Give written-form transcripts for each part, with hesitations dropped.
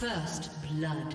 First blood.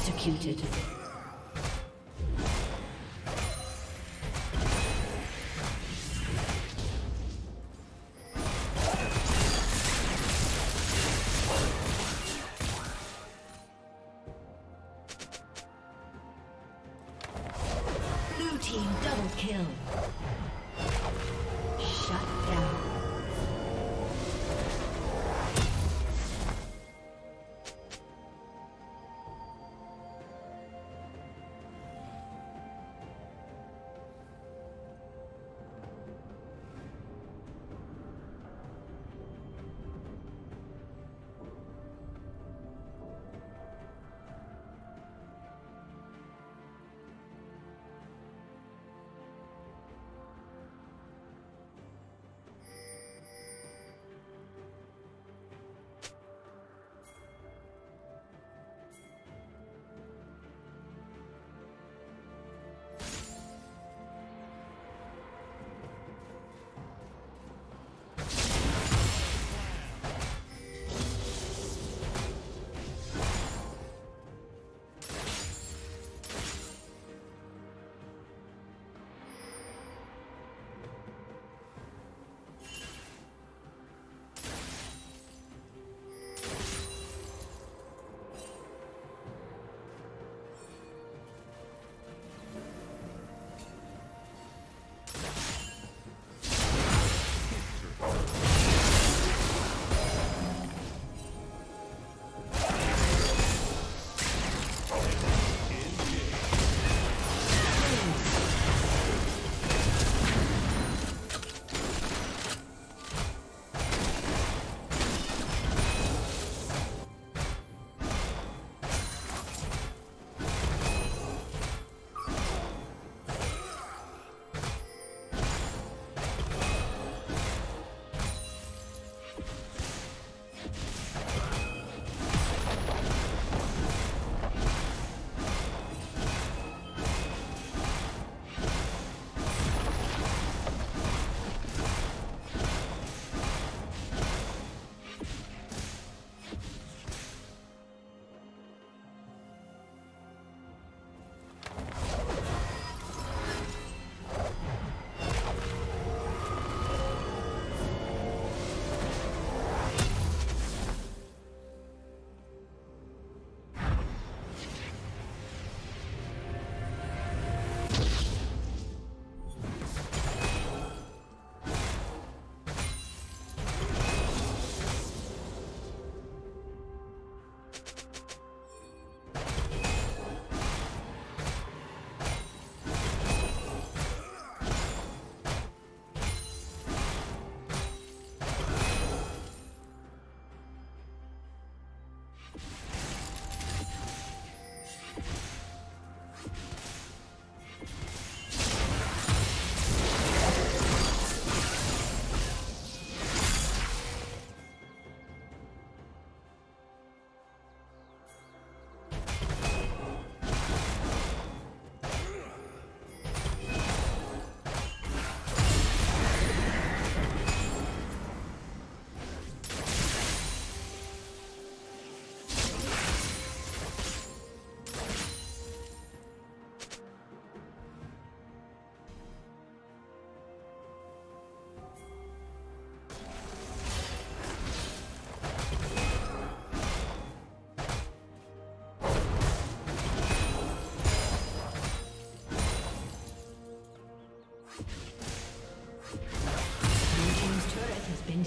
Executed. Blue team double kill. Shut down.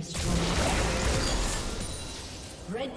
destroyed. Red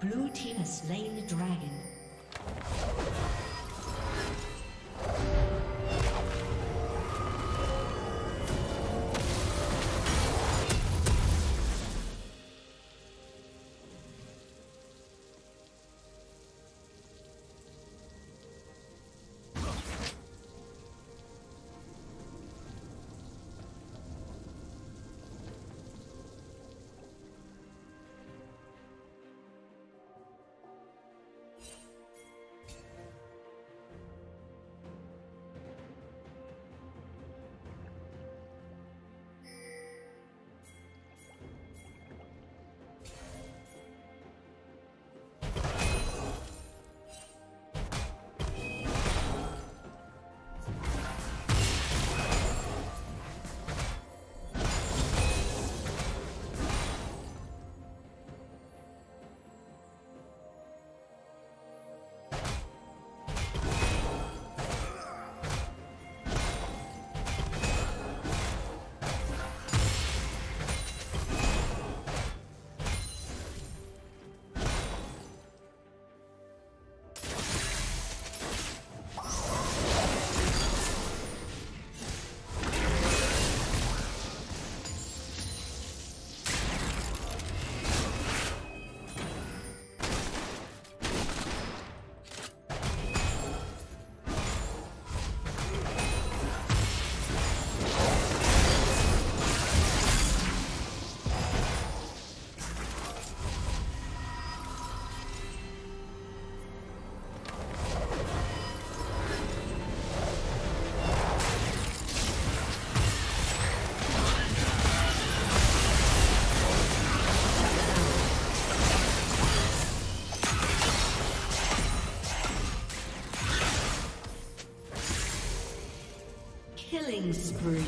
Blue team has slain the dragon. Killing spree.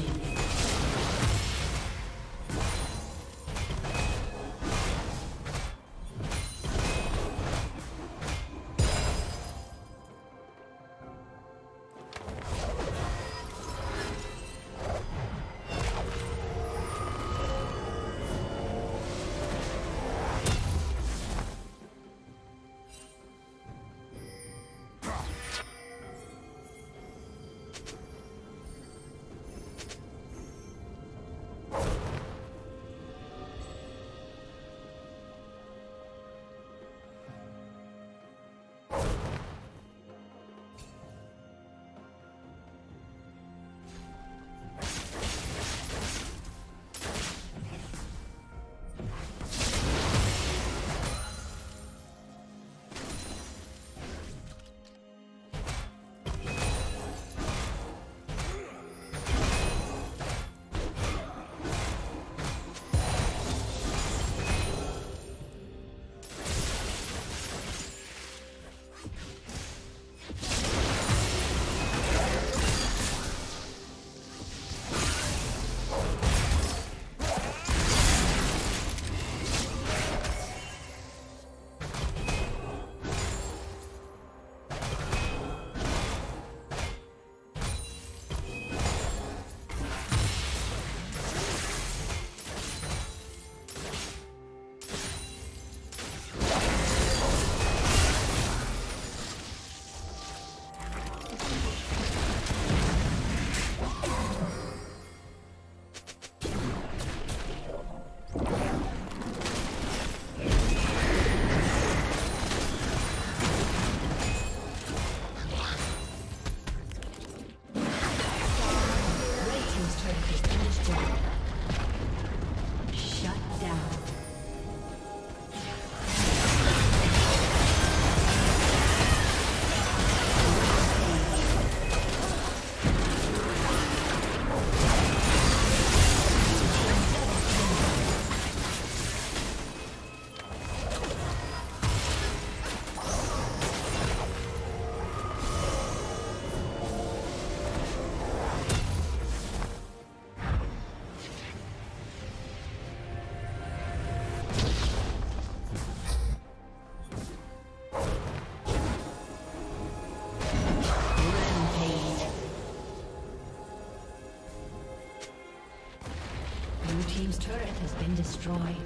team's turret has been destroyed.